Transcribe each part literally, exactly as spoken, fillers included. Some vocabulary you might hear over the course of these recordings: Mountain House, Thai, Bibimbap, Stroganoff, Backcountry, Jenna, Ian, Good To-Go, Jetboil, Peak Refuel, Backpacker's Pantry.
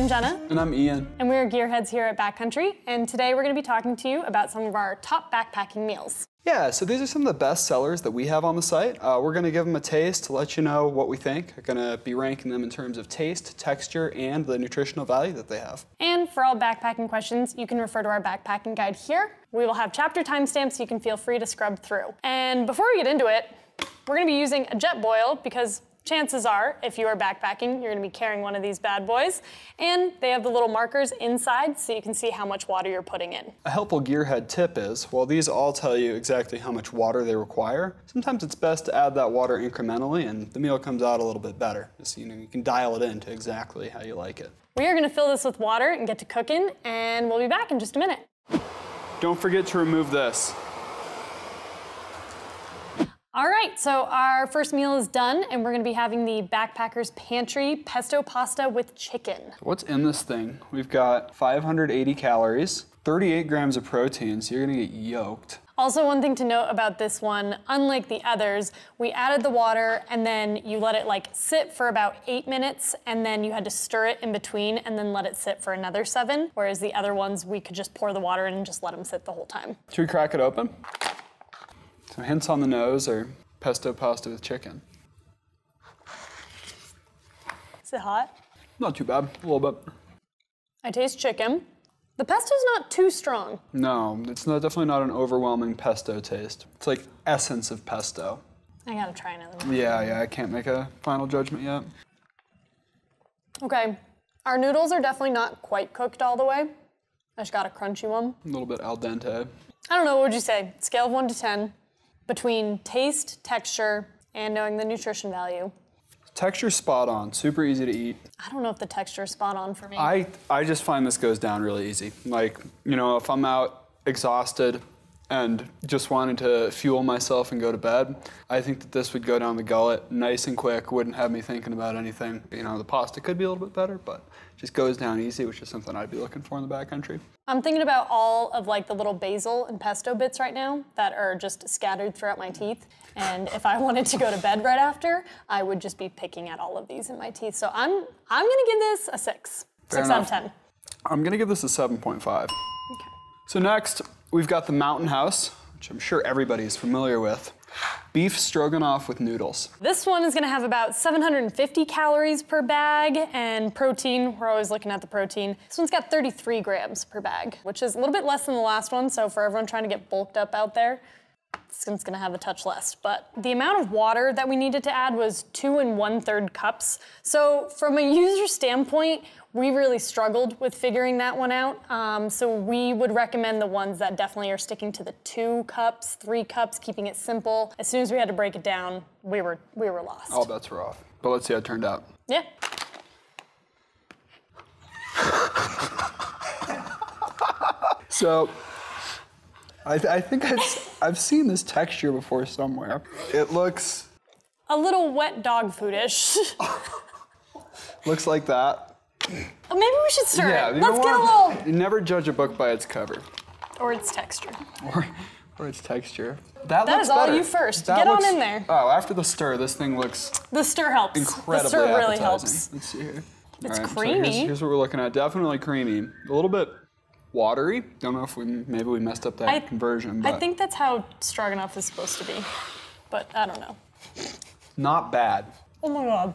I'm Jenna. And I'm Ian. And we're gearheads here at Backcountry, and today we're going to be talking to you about some of our top backpacking meals. Yeah, so these are some of the best sellers that we have on the site. Uh, we're going to give them a taste to let you know what we think. We're going to be ranking them in terms of taste, texture, and the nutritional value that they have. And for all backpacking questions, you can refer to our backpacking guide here. We will have chapter timestamps so you can feel free to scrub through. And before we get into it, we're going to be using a Jetboil because chances are, if you are backpacking, you're going to be carrying one of these bad boys. And they have the little markers inside so you can see how much water you're putting in. A helpful gearhead tip is, while these all tell you exactly how much water they require, sometimes it's best to add that water incrementally and the meal comes out a little bit better. Just, you know, you can dial it in to exactly how you like it. We are going to fill this with water and get to cooking, and we'll be back in just a minute. Don't forget to remove this. All right, so our first meal is done, and we're gonna be having the Backpacker's Pantry pesto pasta with chicken. What's in this thing? We've got five hundred eighty calories, thirty-eight grams of protein, so you're gonna get yoked. Also, one thing to note about this one, unlike the others, we added the water and then you let it like sit for about eight minutes and then you had to stir it in between and then let it sit for another seven, whereas the other ones, we could just pour the water in and just let them sit the whole time. Should we crack it open? So hints on the nose are pesto pasta with chicken. Is it hot? Not too bad, a little bit. I taste chicken. The pesto's not too strong. No, it's not, definitely not an overwhelming pesto taste. It's like essence of pesto. I gotta try another one. Yeah, yeah, I can't make a final judgment yet. Okay, our noodles are definitely not quite cooked all the way. I just got a crunchy one. A little bit al dente. I don't know, what would you say? Scale of one to ten. Between taste, texture, and knowing the nutrition value. Texture's spot on, super easy to eat. I don't know if the texture's spot on for me. I, I just find this goes down really easy. Like, you know, if I'm out exhausted and just wanted to fuel myself and go to bed, I think that this would go down the gullet nice and quick, wouldn't have me thinking about anything. You know, the pasta could be a little bit better, but it just goes down easy, which is something I'd be looking for in the backcountry. I'm thinking about all of like the little basil and pesto bits right now that are just scattered throughout my teeth. And if I wanted to go to bed right after, I would just be picking at all of these in my teeth. So I'm, I'm gonna give this a six, Fair six enough. out of ten. I'm gonna give this a seven point five. Okay. So next, we've got the Mountain House, which I'm sure everybody's familiar with. Beef stroganoff with noodles. This one is gonna have about seven hundred fifty calories per bag, and protein, we're always looking at the protein. This one's got thirty-three grams per bag, which is a little bit less than the last one, so for everyone trying to get bulked up out there, this one's gonna have a touch less, but the amount of water that we needed to add was two and one third cups. So from a user standpoint, we really struggled with figuring that one out. Um, so we would recommend the ones that definitely are sticking to the two cups, three cups, keeping it simple. As soon as we had to break it down, we were, we were lost. All bets were off, but let's see how it turned out. Yeah. So, I, th I think I've, I've seen this texture before somewhere. It looks... a little wet dog food-ish. Looks like that. Maybe we should stir yeah, it. You Let's get a little... You never judge a book by its cover. Or its texture. Or, or its texture. That, that looks That is better. all you first. That get looks, on in there. Oh, after the stir, this thing looks... The stir helps. Incredibly The stir appetizing. really helps. Let's see here. It's right, creamy. So here's, here's what we're looking at. Definitely creamy. A little bit... watery. Don't know if we maybe we messed up that I, conversion. But I think that's how stroganoff is supposed to be, but I don't know. Not bad. Oh my god.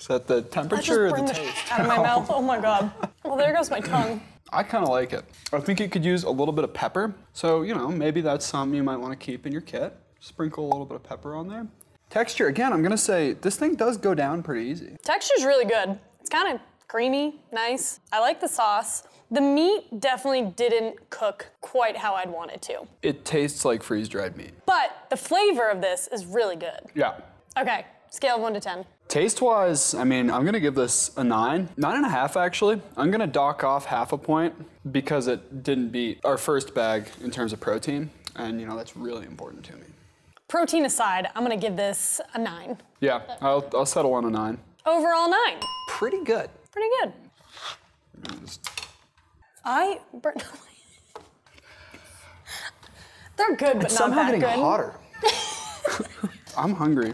Is that the temperature or the taste? Out of my mouth. Oh my god. Well, there goes my tongue. I kind of like it. I think you could use a little bit of pepper. So you know maybe that's something you might want to keep in your kit. Sprinkle a little bit of pepper on there. Texture again. I'm gonna say this thing does go down pretty easy. Texture's really good. It's kind of creamy, nice. I like the sauce. The meat definitely didn't cook quite how I'd want it to. It tastes like freeze-dried meat. But the flavor of this is really good. Yeah. Okay, scale of one to ten. Taste-wise, I mean, I'm gonna give this a nine. Nine and a half, actually. I'm gonna dock off half a point because it didn't beat our first bag in terms of protein. And you know, that's really important to me. Protein aside, I'm gonna give this a nine. Yeah, I'll, I'll settle on a nine. Overall nine. Pretty good. Pretty good. I burn. They're good, but it's not that good. Somehow getting hotter. I'm hungry.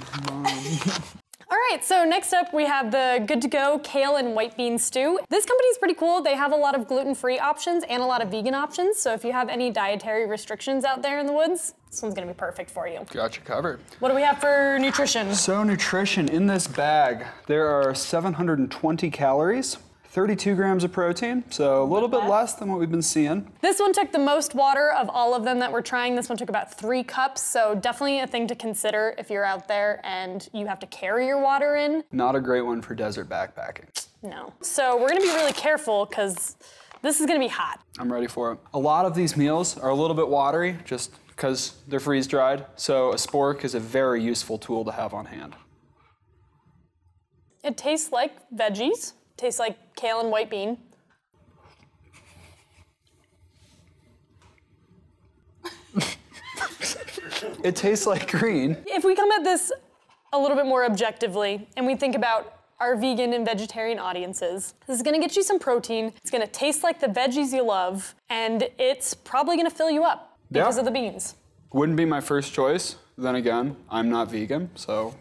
All right, so next up we have the Good To Go Kale and White Bean Stew. This company is pretty cool. They have a lot of gluten-free options and a lot of vegan options. So if you have any dietary restrictions out there in the woods, this one's gonna be perfect for you. Got you covered. What do we have for nutrition? So nutrition, in this bag, there are seven hundred twenty calories, thirty-two grams of protein, so a little bit less than what we've been seeing. This one took the most water of all of them that we're trying. This one took about three cups, so definitely a thing to consider if you're out there and you have to carry your water in. Not a great one for desert backpacking. No. So we're gonna be really careful because this is gonna be hot. I'm ready for it. A lot of these meals are a little bit watery just because they're freeze-dried, so a spork is a very useful tool to have on hand. It tastes like veggies. Tastes like kale and white bean. It tastes like green. If we come at this a little bit more objectively and we think about our vegan and vegetarian audiences, this is gonna get you some protein, it's gonna taste like the veggies you love, and it's probably gonna fill you up because yeah. of the beans. Wouldn't be my first choice. Then again, I'm not vegan, so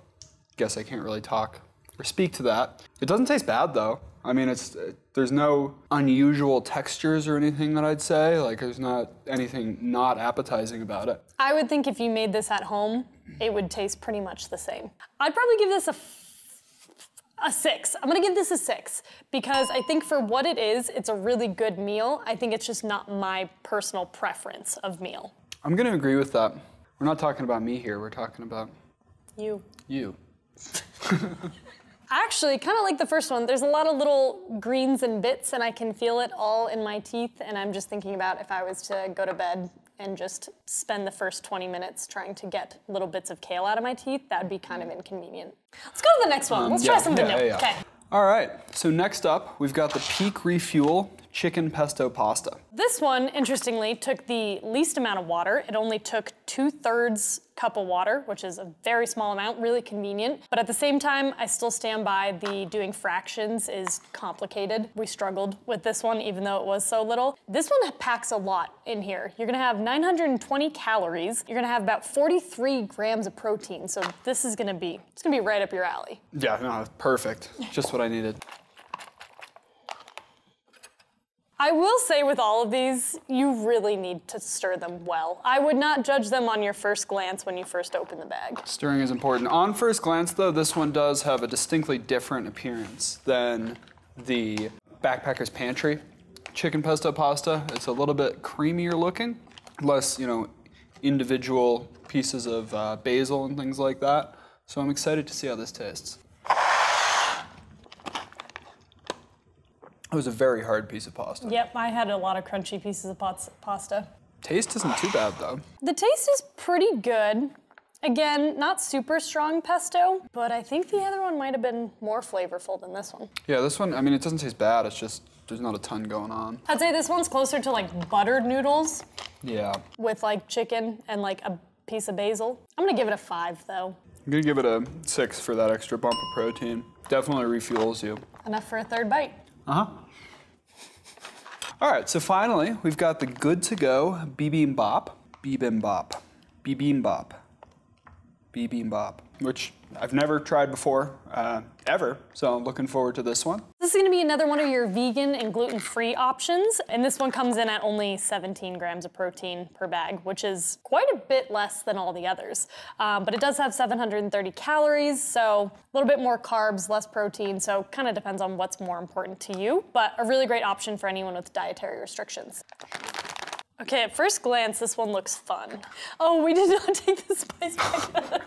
guess I can't really talk or speak to that. It doesn't taste bad though. I mean, it's it, there's no unusual textures or anything that I'd say. Like, there's not anything not appetizing about it. I would think if you made this at home, it would taste pretty much the same. I'd probably give this a, a six. I'm gonna give this a six because I think for what it is, it's a really good meal. I think it's just not my personal preference of meal. I'm gonna agree with that. We're not talking about me here. We're talking about... You. You. Actually, kind of like the first one, there's a lot of little greens and bits and I can feel it all in my teeth, and I'm just thinking about if I was to go to bed and just spend the first twenty minutes trying to get little bits of kale out of my teeth, that would be kind of inconvenient. Let's go to the next one. Um, Let's yeah, try something yeah, new. Yeah, yeah. Okay. All right, so next up, we've got the Peak Refuel Chicken Pesto Pasta. This one, interestingly, took the least amount of water. It only took two-thirds cup of water, which is a very small amount, really convenient. But at the same time, I still stand by the doing fractions is complicated. We struggled with this one, even though it was so little. This one packs a lot in here. You're gonna have nine hundred twenty calories. You're gonna have about forty-three grams of protein. So this is gonna be, it's gonna be right up your alley. Yeah, no, perfect. Just what I needed. I will say with all of these, you really need to stir them well. I would not judge them on your first glance when you first open the bag. Stirring is important. On first glance though, this one does have a distinctly different appearance than the Backpacker's Pantry chicken pesto pasta. It's a little bit creamier looking, less, you know, individual pieces of uh, basil and things like that. So I'm excited to see how this tastes. It was a very hard piece of pasta. Yep, I had a lot of crunchy pieces of pasta. Taste isn't too bad, though. The taste is pretty good. Again, not super strong pesto, but I think the other one might have been more flavorful than this one. Yeah, this one, I mean, it doesn't taste bad. It's just there's not a ton going on. I'd say this one's closer to, like, buttered noodles. Yeah. With, like, chicken and, like, a piece of basil. I'm gonna give it a five, though. I'm gonna give it a six for that extra bump of protein. Definitely refuels you. Enough for a third bite. Uh-huh. All right, so finally, we've got the Good To Go Bibimbap, Bibimbap, Bibimbap, Bibimbap, which I've never tried before, uh, ever, so I'm looking forward to this one. This is gonna be another one of your vegan and gluten-free options, and this one comes in at only seventeen grams of protein per bag, which is quite a bit less than all the others. Um, but it does have seven hundred thirty calories, so a little bit more carbs, less protein, so kind of depends on what's more important to you, but a really great option for anyone with dietary restrictions. Okay, at first glance, this one looks fun. Oh, we did not take the spice packet.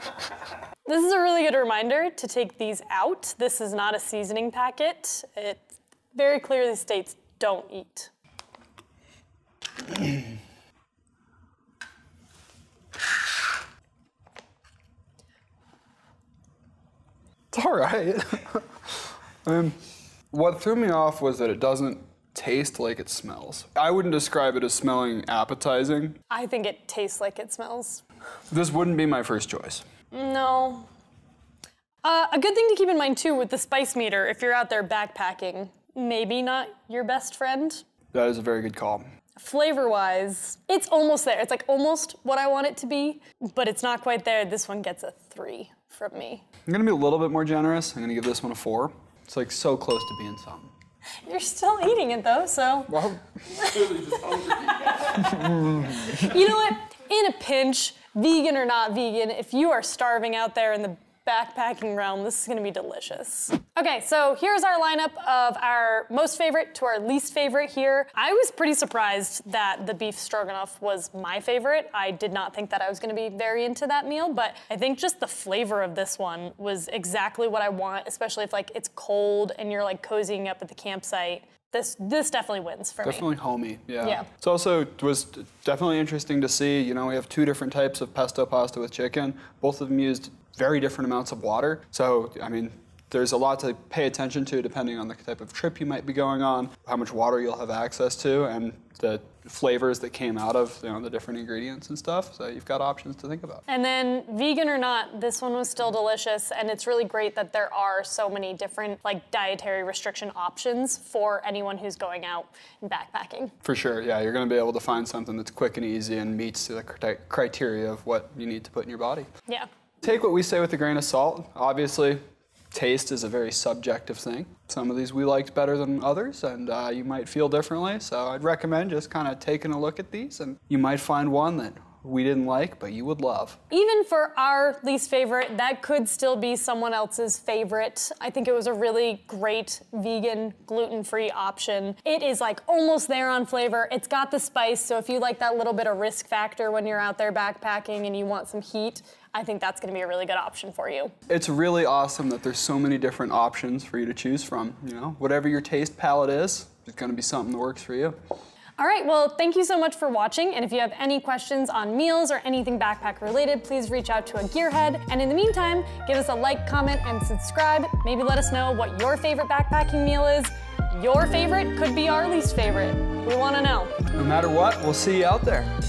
This is a really good reminder to take these out. This is not a seasoning packet. It very clearly states, don't eat. It's all right. um, what threw me off was that it doesn't taste like it smells. I wouldn't describe it as smelling appetizing. I think it tastes like it smells. This wouldn't be my first choice. No. Uh, a good thing to keep in mind too with the spice meter, if you're out there backpacking, maybe not your best friend. That is a very good call. flavor-wise, it's almost there. It's like almost what I want it to be, but it's not quite there. This one gets a three from me. I'm gonna be a little bit more generous. I'm gonna give this one a four. It's like so close to being something. You're still eating it though, so. Well, you know what? In a pinch, vegan or not vegan, if you are starving out there in the backpacking realm, this is gonna be delicious. Okay, so here's our lineup of our most favorite to our least favorite here. I was pretty surprised that the beef stroganoff was my favorite. I did not think that I was gonna be very into that meal, but I think just the flavor of this one was exactly what I want, especially if like it's cold and you're like cozying up at the campsite. This this definitely wins for definitely me. Definitely homey, yeah. yeah. It's also it was definitely interesting to see, you know, we have two different types of pesto pasta with chicken. Both of them used very different amounts of water. So, I mean, there's a lot to pay attention to depending on the type of trip you might be going on, how much water you'll have access to, and the flavors that came out of, you know, the different ingredients and stuff. So you've got options to think about. And then vegan or not, this one was still delicious, and it's really great that there are so many different like dietary restriction options for anyone who's going out and backpacking. For sure, yeah, you're gonna be able to find something that's quick and easy and meets the criteria of what you need to put in your body. Yeah. Take what we say with a grain of salt. Obviously, taste is a very subjective thing. Some of these we liked better than others, and uh, you might feel differently, so I'd recommend just kind of taking a look at these, and you might find one that we didn't like, but you would love. Even for our least favorite, that could still be someone else's favorite. I think it was a really great vegan, gluten-free option. It is like almost there on flavor. It's got the spice, so if you like that little bit of risk factor when you're out there backpacking and you want some heat, I think that's gonna be a really good option for you. It's really awesome that there's so many different options for you to choose from, you know? Whatever your taste palette is, it's gonna be something that works for you. All right, well, thank you so much for watching, and if you have any questions on meals or anything backpack related, please reach out to a gearhead, and in the meantime, give us a like, comment, and subscribe. Maybe let us know what your favorite backpacking meal is. Your favorite could be our least favorite. We wanna know. No matter what, we'll see you out there.